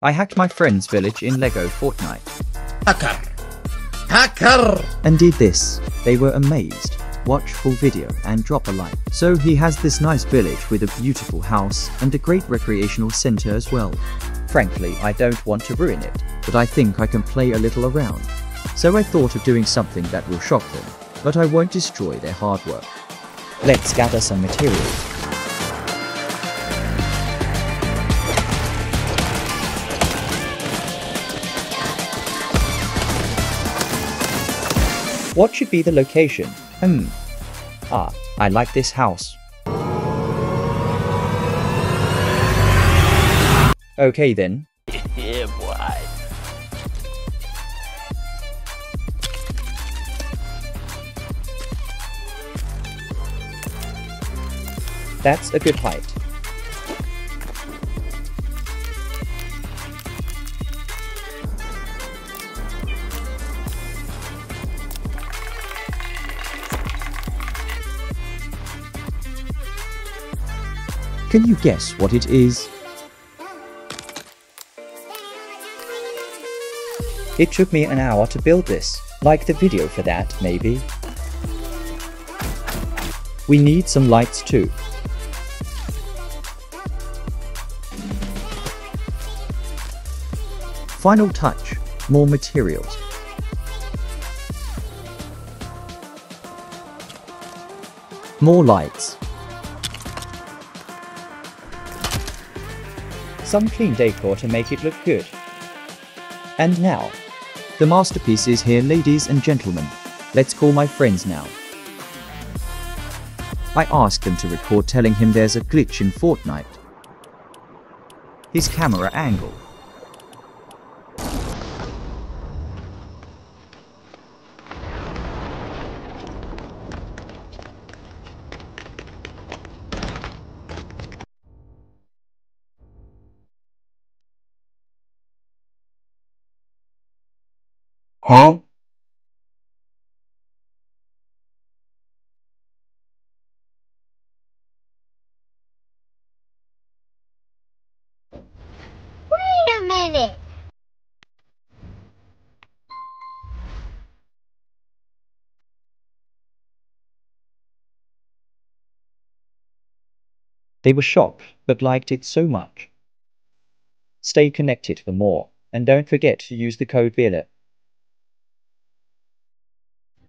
I hacked my friend's village in Lego Fortnite. Hacker! Hacker! And did this. They were amazed. Watch full video and drop a like. So he has this nice village with a beautiful house and a great recreational center as well. Frankly, I don't want to ruin it, but I think I can play a little around. So I thought of doing something that will shock them, but I won't destroy their hard work. Let's gather some materials. What should be the location? Ah, I like this house. Okay then. Yeah, boy. That's a good height. Can you guess what it is? It took me an hour to build this. Like the video for that, maybe? We need some lights too. Final touch, more materials. More lights. Some clean decor to make it look good. And now, the masterpiece is here, ladies and gentlemen. Let's call my friends now. I asked them to record, telling him there's a glitch in Fortnite. His camera angle. Huh? Wait a minute. They were shocked, but liked it so much. Stay connected for more, and don't forget to use the code BILLA.